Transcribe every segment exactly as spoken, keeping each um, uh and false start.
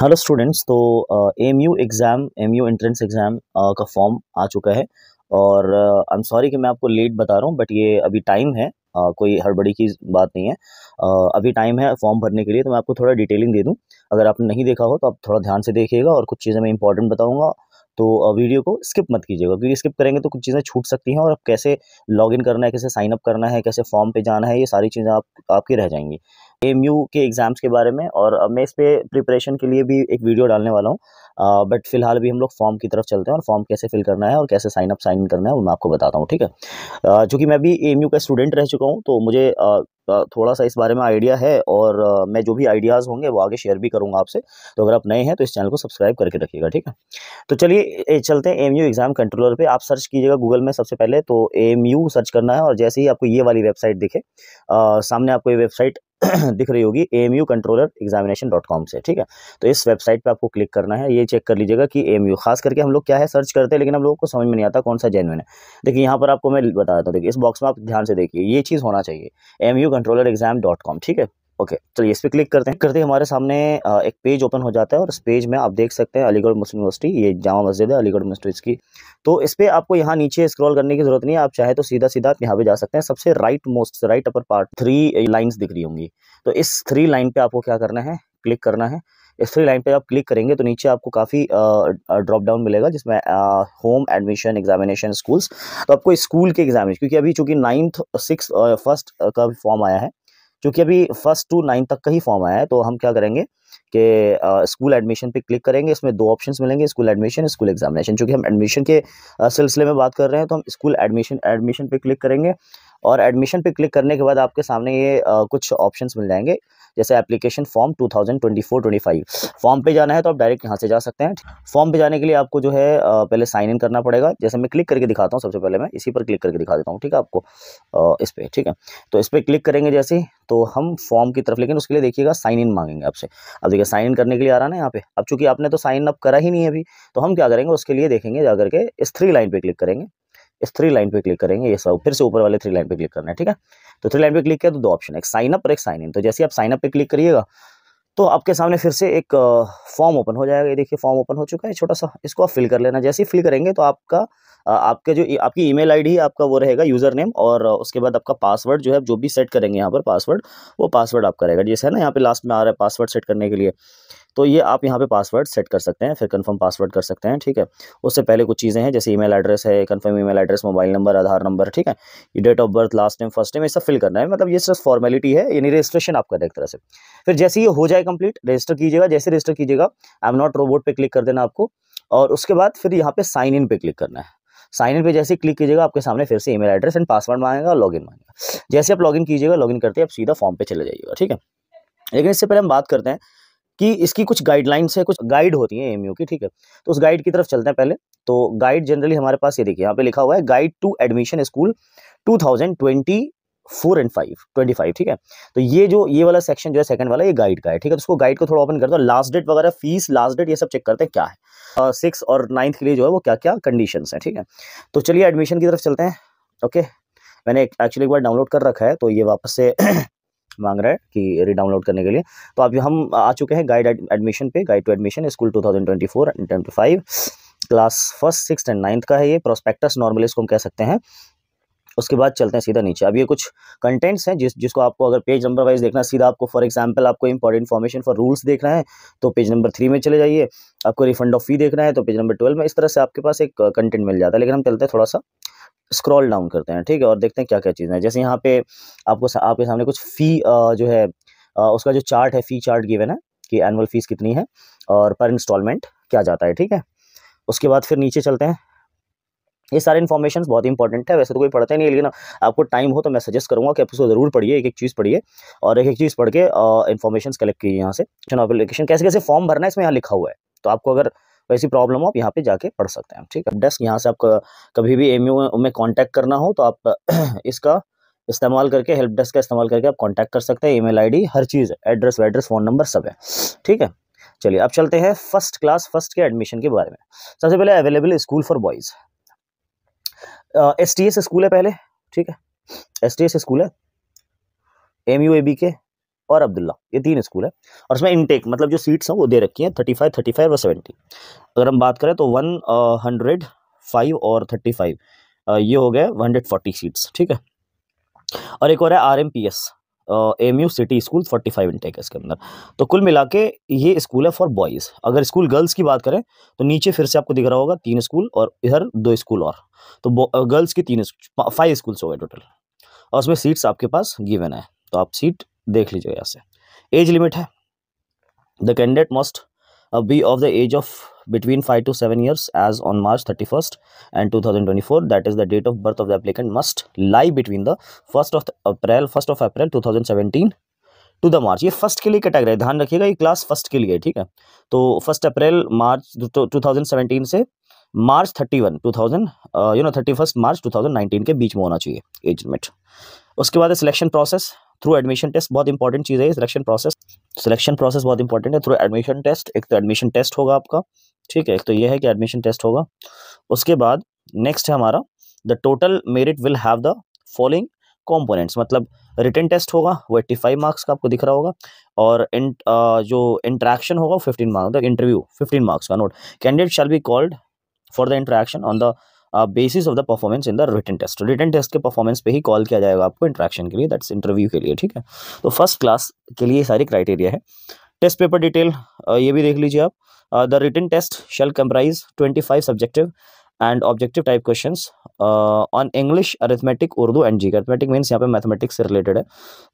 Hello students, तो M U exam M U entrance exam का form आ चुका है और आई एम सॉरी कि मैं आपको लेट बता रहा हूँ, बट ये अभी टाइम है, uh, कोई हड़बड़ी की बात नहीं है। uh, अभी टाइम है फॉर्म भरने के लिए, तो मैं आपको थोड़ा डिटेलिंग दे दूँ। अगर आपने नहीं देखा हो तो आप थोड़ा ध्यान से देखिएगा और कुछ चीज़ें मैं इंपॉर्टेंट बताऊँगा, तो वीडियो को स्किप मत कीजिएगा, क्योंकि स्किप करेंगे तो कुछ चीज़ें छूट सकती हैं। और आप कैसे लॉगिन करना है, कैसे साइन अप करना है, कैसे फॉर्म पे जाना है, ये सारी चीज़ें आप आपकी रह जाएंगी एमयू के एग्ज़ाम्स के बारे में। और मैं इस पर प्रिपरेशन के लिए भी एक वीडियो डालने वाला हूँ, बट फिलहाल भी हम लोग फॉर्म की तरफ चलते हैं। और फॉर्म कैसे फिल करना है और कैसे साइन अप साइन इन करना है वो मैं आपको बताता हूँ, ठीक है। uh, चूँकि मैं भी एमयू का स्टूडेंट रह चुका हूँ, तो मुझे uh, थोड़ा सा इस बारे में आइडिया है, और मैं जो भी आइडियाज़ होंगे वो आगे शेयर भी करूंगा आपसे। तो अगर आप नए हैं तो इस चैनल को सब्सक्राइब करके रखिएगा, ठीक है। तो चलिए चलते हैं एएमयू एग्ज़ाम कंट्रोलर पे। आप सर्च कीजिएगा गूगल में, सबसे पहले तो एएमयू सर्च करना है, और जैसे ही आपको ये वाली वेबसाइट दिखे, आ, सामने आपको ये वेबसाइट दिख रही होगी AMU controller examination dot com से, ठीक है। तो इस वेबसाइट पे आपको क्लिक करना है। ये चेक कर लीजिएगा कि एएमयू, खास करके हम लोग क्या है सर्च करते हैं, लेकिन हम लोगों को समझ में नहीं आता कौन सा जेन्युइन है। देखिए यहाँ पर आपको मैं बता देता हूँ, देखिए इस बॉक्स में आप ध्यान से देखिए, ये चीज़ होना चाहिए AMU controller exam dot com, ठीक है। ओके, चलिए इस पर क्लिक करते हैं। करते ही हमारे सामने एक पेज ओपन हो जाता है, और इस पेज में आप देख सकते हैं अलीगढ़ मुस्लिम यूनिवर्सिटी, ये जामा मस्जिद है अलीगढ़ मुस्लिम की। तो इस पर आपको यहाँ नीचे स्क्रॉल करने की जरूरत नहीं है, आप चाहे तो सीधा सीधा आप यहाँ पे जा सकते हैं। सबसे right most right upper part three lines दिख रही होंगी, तो इस थ्री लाइन पर आपको क्या करना है, क्लिक करना है। इस थ्री लाइन पे आप क्लिक करेंगे तो नीचे आपको काफ़ी ड्रॉप डाउन मिलेगा, जिसमें होम एडमिशन एग्जामिनेशन स्कूल्स। तो आपको स्कूल के एग्जामिनेशन, क्योंकि अभी चूँकि नाइन्थ सिक्स फर्स्ट का भी फॉर्म आया है, क्योंकि अभी फर्स्ट टू नाइन्थ तक का ही फॉर्म आया है, तो हम क्या करेंगे कि स्कूल एडमिशन पे क्लिक करेंगे। इसमें दो ऑप्शंस मिलेंगे, स्कूल एडमिशन, स्कूल एग्जामिनेशन। चूँकि हम एडमिशन के सिलसिले में बात कर रहे हैं, तो हम स्कूल एडमिशन एडमिशन पे क्लिक करेंगे, और एडमिशन पे क्लिक करने के बाद आपके सामने ये आ, कुछ ऑप्शंस मिल जाएंगे, जैसे application form two thousand twenty four twenty five. Form पे जाना है तो आप डायरेक्ट यहाँ से जा सकते हैं। फॉर्म पे जाने के लिए आपको जो है आ, पहले साइन इन करना पड़ेगा, जैसे मैं क्लिक करके दिखाता हूँ। सबसे पहले मैं इसी पर क्लिक करके दिखा देता हूँ, ठीक है, आपको आ, इस पर, ठीक है। तो इस पर क्लिक करेंगे जैसे, तो हम फॉर्म की तरफ, लेकिन उसके लिए देखिएगा साइन इन मांगेंगे आपसे। अब देखिए साइन इन करने के लिए आ रहा है ना यहाँ पे। अब चूँकि आपने तो साइन अप करा ही नहीं है अभी, तो हम क्या करेंगे उसके लिए देखेंगे, जा करके इस थ्री लाइन पर क्लिक करेंगे, इस थ्री लाइन पे क्लिक करेंगे, ये सब फिर से ऊपर वाले थ्री लाइन पे क्लिक करना है, ठीक है। तो थ्री लाइन पे क्लिक किया तो दो ऑप्शन है, एक साइन अप और एक साइन इन। तो जैसे आप साइन अप पे क्लिक करिएगा तो आपके सामने फिर से एक फॉर्म ओपन हो जाएगा। ये देखिए फॉर्म ओपन हो चुका है छोटा सा, इसको आप फिल कर लेना। जैसे ही फिल करेंगे तो आपका आपके जो आपकी ईमेल आईडी है, आपका वो रहेगा यूज़र नेम, और उसके बाद आपका पासवर्ड जो है, जो भी सेट करेंगे यहाँ पर पासवर्ड, वो पासवर्ड आपका रहेगा। जैसे है ना यहाँ पे लास्ट में आ रहा है पासवर्ड सेट करने के लिए, तो ये आप यहाँ पे पासवर्ड सेट कर सकते हैं, फिर कंफर्म पासवर्ड कर सकते हैं, ठीक है। उससे पहले कुछ चीज़ें हैं, जैसे ईमेल एड्रेस है, confirm email address, mobile number, Aadhaar number, ठीक है, date of birth, last name, first name, ये सब फिल करना है। मतलब ये सिर्फ फॉर्मेलिटी है, यानी रजिस्ट्रेशन आपका एक तरह से। फिर जैसे ये हो जाए कंप्लीट, रजिस्टर कीजिएगा। जैसे रजिस्टर कीजिएगा आई एम नॉट रोबोट पे क्लिक कर देना आपको, और उसके बाद फिर यहाँ पे साइन इन पे क्लिक करना है। साइन इन पे जैसे क्लिक कीजिएगा आपके सामने फिर से ईमेल एड्रेस एंड पासवर्ड मांगेगा और लॉगिन मांगेगा। जैसे आप लॉगिन कीजिएगा, लॉगिन करते आप सीधा फॉर्म पे चले जाइएगा, ठीक है। लेकिन इससे पहले हम बात करते हैं कि इसकी कुछ गाइडलाइंस है, कुछ गाइड होती है एएमयू की, ठीक है। तो उस गाइड की तरफ चलते हैं पहले। तो गाइड जनरली हमारे पास ये देखिए यहाँ पे लिखा हुआ है, guide to admission school two thousand twenty four and five twenty five, ठीक है। तो ये जो ये वाला सेक्शन जो है सेकंड वाला, ये गाइड का है, ठीक है। तो उसको गाइड को थोड़ा ओपन करते हैं, लास्ट डेट वगैरह, फीस, लास्ट डेट, ये सब चेक करते हैं क्या है। सिक्स uh, और नाइन्थ के लिए जो है वो क्या क्या कंडीशंस हैं, ठीक है। तो चलिए एडमिशन की तरफ चलते हैं। ओके okay, मैंने एक्चुअली एक बार डाउनलोड कर रखा है, तो ये वापस से मांग रहा है कि रीडाउनलोड करने के लिए। तो आप हम आ चुके हैं गाइड एडमिशन पे, guide to admission school two thousand twenty four and twenty five, class first six and ninth का है ये। प्रोस्पेक्टस नॉर्मली इसको हम कह सकते हैं। उसके बाद चलते हैं सीधा नीचे। अब ये कुछ कंटेंट्स हैं जिस जिसको आपको अगर पेज नंबर वाइज देखना, सीधा आपको फॉर एग्जांपल आपको इंपॉर्टेंट इन्फॉर्मेशन फॉर रूल्स देखना है तो पेज नंबर थ्री में चले जाइए। आपको रिफंड ऑफ फी देखना है तो पेज नंबर ट्वेल्व में। इस तरह से आपके पास एक कंटेंट मिल जाता है। लेकिन हम चलते हैं थोड़ा सा स्क्रॉल डाउन करते हैं, ठीक है, और देखते हैं क्या क्या चीज़ें हैं। जैसे यहाँ पे आपको सा, आपके सामने कुछ फ़ी जो है आ, उसका जो चार्ट है, फ़ी चार्ट गिवन है कि एनुअल फ़ीस कितनी है और पर इंस्टॉलमेंट क्या जाता है, ठीक है। उसके बाद फिर नीचे चलते हैं। ये सारे इन्फॉर्मेशन बहुत इंपॉर्टेंट है, वैसे तो कोई पढ़ता ही नहीं, लेकिन आपको टाइम हो तो मैं सजेस्ट करूँगा कि आप उसको ज़रूर पढ़िए, एक एक चीज़ पढ़िए और एक एक चीज़ पढ़ के इन्फॉर्मेशन कलेक्ट कीजिए यहाँ से। एप्लीकेशन कैसे कैसे फॉर्म भरना है इसमें यहाँ लिखा हुआ है, तो आपको अगर वैसी प्रॉब्लम हो आप यहाँ पे जाके पढ़ सकते हैं, ठीक है। डेस्क यहाँ से आपका कभी भी एएमयू में कांटेक्ट करना हो तो आप इसका इस्तेमाल करके, हेल्प डेस्क का इस्तेमाल करके आप कांटेक्ट कर सकते हैं। ईमेल आईडी, हर चीज़, एड्रेस वेड्रेस, फ़ोन नंबर सब है, ठीक है। चलिए अब चलते हैं फर्स्ट क्लास फर्स्ट के एडमिशन के बारे में। सबसे पहले available school for boys, S T S school है पहले, ठीक है, एस टी एस स्कूल है, M U A B K और अब्दुल्ला, ये तीन स्कूल है। और उसमें इनटेक मतलब जो सीट्स हैं वो दे रखी हैं थर्टी फाइव, थर्टी फाइव और सेवेंटी। अगर हम बात करें तो वन हंड्रेड फाइव और थर्टी फाइव ये हो गए हंड्रेड फोर्टी सीट्स, ठीक है। और एक और है R M P S M U city school, forty five intake है इसके अंदर। तो कुल मिला के ये स्कूल है फॉर बॉयज़। अगर स्कूल गर्ल्स की बात करें तो नीचे फिर से आपको दिख रहा होगा तीन स्कूल और इधर दो स्कूल और, तो गर्ल्स की तीन फाइव स्कूल्स हो गए टोटल। और उसमें सीट्स आपके पास गिवन है, तो आप सीट देख लीजिए यहाँ से। एज लिमिट है, the candidate must be of the age of between five to seven years age on March thirty first and two thousand twenty four that is the date of birth of the applicant must lie between the first of April first of April two thousand seventeen to the March. ये first के लिए category है, ध्यान रखिएगा, ये class first के लिए है, ठीक है। तो first April March two thousand seventeen से March thirty one two thousand you know thirty first March two thousand nineteen के बीच में होना चाहिए एज लिमिट। उसके बाद selection process through admission test, बहुत इंपॉर्टेंट चीज़ है सिलेक्शन प्रोसेस। सिलेक्शन प्रोसेस बहुत इंपॉर्टेंट है थ्रू एडमिशन टेस्ट। एक तो एडमिशन टेस्ट होगा आपका, ठीक है, एक तो ये है कि एडमिशन टेस्ट होगा। उसके बाद नेक्स्ट है हमारा the total merit will have the following components, मतलब रिटन टेस्ट होगा वो एट्टी फाइव मार्क्स का आपको दिख रहा होगा, और इन, आ, जो इंट्रैक्शन होगा वो fifteen marks, the interview fifteen marks का note. Candidate shall be called for the interaction on the basis of the performance in the written test. Written test के परफॉर्मेंस पे ही कॉल किया जाएगा आपको इंट्रैक्शन के लिए, दैट्स इंटरव्यू के लिए, ठीक है। तो फर्स्ट क्लास के लिए सारी क्राइटेरिया है। टेस्ट पेपर डिटेल ये भी देख लीजिए आप। The written test shall comprise twenty five subjective and objective type questions on English, arithmetic, Urdu and G K. Arithmetic means यहाँ पे मैथमेटिक्स से रिलेटेड है,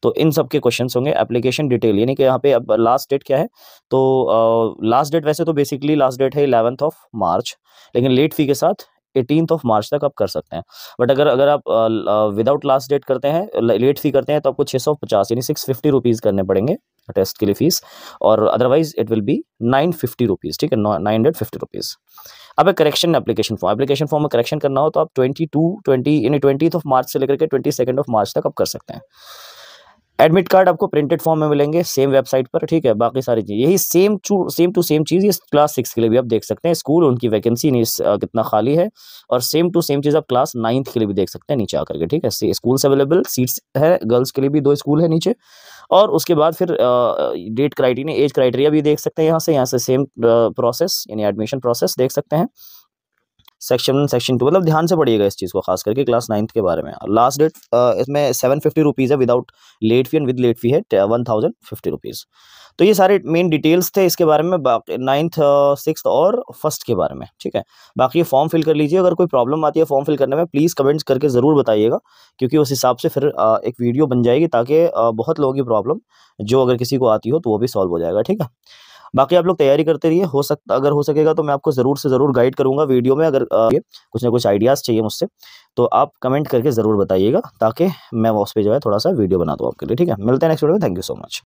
तो इन सब के क्वेश्चंस होंगे। एप्लीकेशन डिटेल यानी कि यहाँ पे अब लास्ट डेट क्या है, तो लास्ट uh, डेट वैसे तो बेसिकली लास्ट डेट है इलेवंथ ऑफ मार्च, लेकिन लेट फी के साथ एटीनथ ऑफ मार्च तक आप कर सकते हैं। बट अगर अगर आप विदाउट लास्ट डेट करते हैं, लेट फी करते हैं, तो आपको छः सौ पचास यानी सिक्स फिफ्टी रुपीज़ करने पड़ेंगे टेस्ट के लिए फीस, और otherwise it will be nine fifty rupees, ठीक है, नाइन हंड्रेड फिफ्टी रुपीज़। अब correction application form, application form में करेक्शन करना हो तो आप ट्वेंटी टू ट्वेंटी यानी ट्वेंटीथ ऑफ मार्च से लेकर के ट्वेंटी सेकेंड ऑफ मार्च तक आप कर सकते हैं। एडमिट कार्ड आपको प्रिंटेड फॉर्म में मिलेंगे सेम वेबसाइट पर, ठीक है। बाकी सारी चीज़ यही सेम सेम टू सेम चीज़ ये क्लास सिक्स के लिए भी आप देख सकते हैं, स्कूल उनकी वैकेंसी कितना खाली है, और सेम टू सेम चीज़ आप क्लास नाइन्थ के लिए भी देख सकते हैं नीचे आकर के, ठीक है। स्कूल्स अवेलेबल, सीट्स है, गर्ल्स के लिए भी दो स्कूल है नीचे। और उसके बाद फिर डेट क्राइटेरिया, एज क्राइटेरिया भी देख सकते हैं यहाँ से। यहाँ से सेम प्रोसेस यानी एडमिशन प्रोसेस देख सकते हैं, सेक्शन सेक्शन टू, मतलब ध्यान से पढ़िएगा इस चीज़ को, खास करके क्लास नाइन्थ के बारे में। लास्ट डेट इसमें सेवन फिफ्टी रुपीज़ है without late fee, and with late fee है वन थाउजेंड फिफ्टी रुपीज़। तो ये सारे मेन डिटेल्स थे इसके बारे में, बाकी नाइन्थ, सिक्स्थ और फर्स्ट के बारे में, ठीक है। बाकी ये फॉर्म फिल कर लीजिए, अगर कोई प्रॉब्लम आती है फॉर्म फिल करने में प्लीज़ कमेंट्स करके ज़रूर बताइएगा, क्योंकि उस हिसाब से फिर आ, एक वीडियो बन जाएगी, ताकि बहुत लोगों की प्रॉब्लम जो अगर किसी को आती हो तो वो भी सॉल्व हो जाएगा, ठीक है। बाकी आप लोग तैयारी करते रहिए, हो सकता अगर हो सकेगा तो मैं आपको ज़रूर से ज़रूर गाइड करूंगा वीडियो में। अगर आ, कुछ ना कुछ आइडियाज़ चाहिए मुझसे तो आप कमेंट करके ज़रूर बताइएगा, ताकि मैं उस पर जो है थोड़ा सा वीडियो बना दूँ आपके लिए, ठीक है। मिलते हैं नेक्स्ट वीडियो में, थैंक यू सो मच।